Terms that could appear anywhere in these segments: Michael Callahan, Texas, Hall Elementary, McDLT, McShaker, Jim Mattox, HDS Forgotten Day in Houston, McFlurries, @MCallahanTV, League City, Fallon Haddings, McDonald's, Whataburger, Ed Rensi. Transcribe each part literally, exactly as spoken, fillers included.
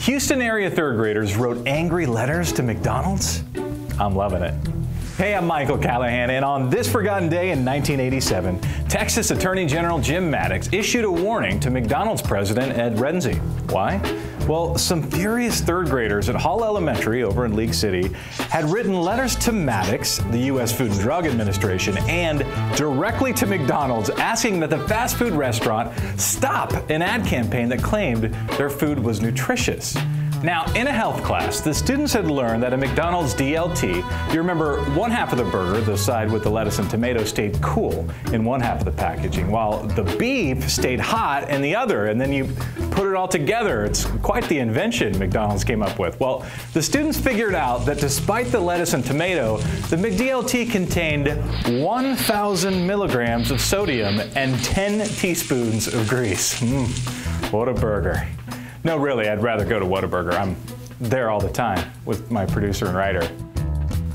Houston area third graders wrote angry letters to McDonald's. I'm loving it. Hey, I'm Michael Callahan, and on this forgotten day in nineteen eighty-seven, Texas Attorney General Jim Mattox issued a warning to McDonald's president Ed Rensi. Why? Well, some furious third graders at Hall Elementary over in League City had written letters to Mattox, the U S Food and Drug Administration, and directly to McDonald's asking that the fast food restaurant stop an ad campaign that claimed their food was nutritious. Now, in a health class, the students had learned that a McDonald's D L T, you remember, one half of the burger, the side with the lettuce and tomato, stayed cool in one half of the packaging, while the beef stayed hot in the other, and then you put it all together. It's quite the invention McDonald's came up with. Well, the students figured out that despite the lettuce and tomato, the McDLT contained one thousand milligrams of sodium and ten teaspoons of grease. Mmm, Whataburger. No, really, I'd rather go to Whataburger. I'm there all the time with my producer and writer.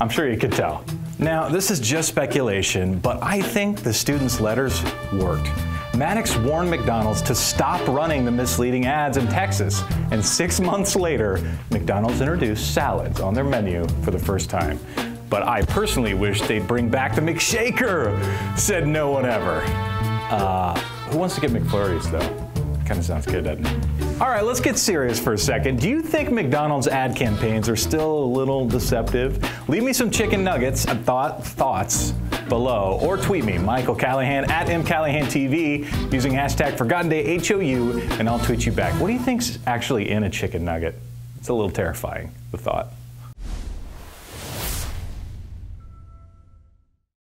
I'm sure you could tell. Now, this is just speculation, but I think the students' letters worked. Mattox warned McDonald's to stop running the misleading ads in Texas, and six months later, McDonald's introduced salads on their menu for the first time. But I personally wish they'd bring back the McShaker, said no one ever. Uh, who wants to get McFlurries, though? Kind of sounds good, doesn't it? All right, let's get serious for a second. Do you think McDonald's ad campaigns are still a little deceptive? Leave me some chicken nuggets and thought, thoughts below, or tweet me, Michael Callahan, at M Callahan T V, using hashtag Forgotten Day H O U, and I'll tweet you back. What do you think's actually in a chicken nugget? It's a little terrifying, the thought.